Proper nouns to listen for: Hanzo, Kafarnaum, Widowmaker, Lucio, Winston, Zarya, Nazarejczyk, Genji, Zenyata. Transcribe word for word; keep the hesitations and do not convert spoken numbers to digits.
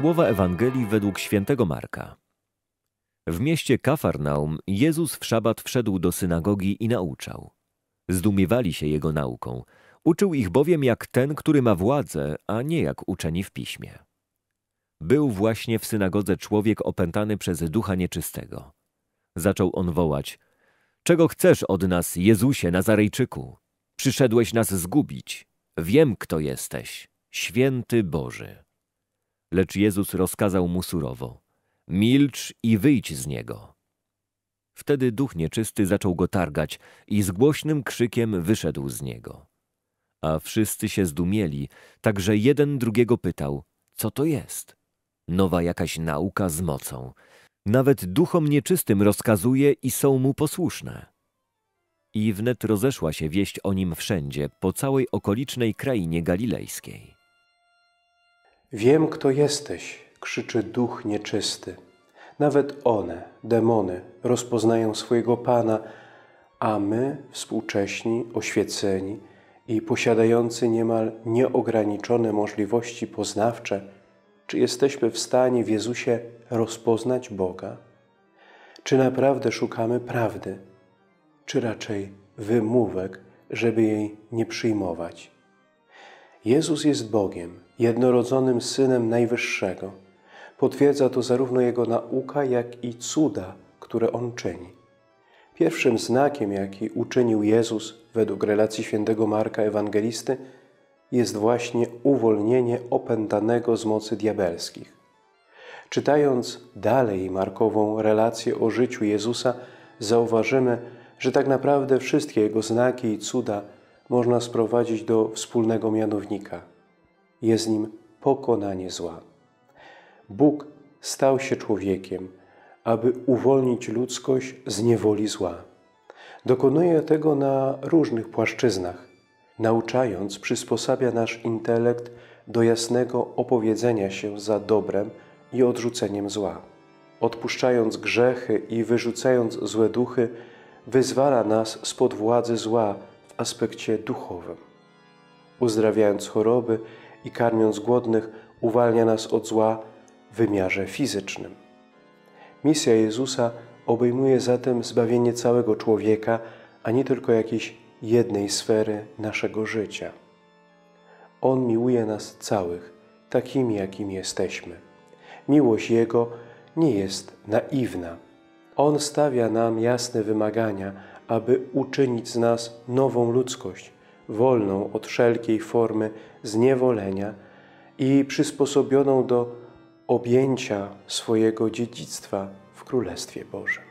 Słowa Ewangelii według świętego Marka. W mieście Kafarnaum Jezus w szabat wszedł do synagogi i nauczał. Zdumiewali się Jego nauką. Uczył ich bowiem jak ten, który ma władzę, a nie jak uczeni w piśmie. Był właśnie w synagodze człowiek opętany przez ducha nieczystego. Zaczął on wołać: „Czego chcesz od nas, Jezusie Nazarejczyku? Przyszedłeś nas zgubić. Wiem, kto jesteś, święty Boży”. Lecz Jezus rozkazał mu surowo: „Milcz i wyjdź z niego”. Wtedy duch nieczysty zaczął go targać i z głośnym krzykiem wyszedł z niego. A wszyscy się zdumieli, tak że jeden drugiego pytał: „Co to jest? Nowa jakaś nauka z mocą. Nawet duchom nieczystym rozkazuje i są mu posłuszne”. I wnet rozeszła się wieść o nim wszędzie, po całej okolicznej krainie galilejskiej. „Wiem, kto jesteś”, krzyczy duch nieczysty. „Nawet one, demony, rozpoznają swojego Pana, a my, współcześni, oświeceni i posiadający niemal nieograniczone możliwości poznawcze, czy jesteśmy w stanie w Jezusie rozpoznać Boga? Czy naprawdę szukamy prawdy, czy raczej wymówek, żeby jej nie przyjmować? Jezus jest Bogiem, jednorodzonym Synem Najwyższego. Potwierdza to zarówno Jego nauka, jak i cuda, które On czyni. Pierwszym znakiem, jaki uczynił Jezus według relacji świętego Marka Ewangelisty, jest właśnie uwolnienie opętanego z mocy diabelskich. Czytając dalej Markową relację o życiu Jezusa, zauważymy, że tak naprawdę wszystkie Jego znaki i cuda można sprowadzić do wspólnego mianownika. Jest nim pokonanie zła. Bóg stał się człowiekiem, aby uwolnić ludzkość z niewoli zła. Dokonuje tego na różnych płaszczyznach. Nauczając, przysposabia nasz intelekt do jasnego opowiedzenia się za dobrem i odrzuceniem zła. Odpuszczając grzechy i wyrzucając złe duchy, wyzwala nas spod władzy zła w aspekcie duchowym. Uzdrawiając choroby i karmiąc głodnych, uwalnia nas od zła w wymiarze fizycznym. Misja Jezusa obejmuje zatem zbawienie całego człowieka, a nie tylko jakiejś jednej sfery naszego życia. On miłuje nas całych, takimi, jakimi jesteśmy. Miłość Jego nie jest naiwna. On stawia nam jasne wymagania, aby uczynić z nas nową ludzkość, wolną od wszelkiej formy zniewolenia i przysposobioną do objęcia swojego dziedzictwa w Królestwie Bożym.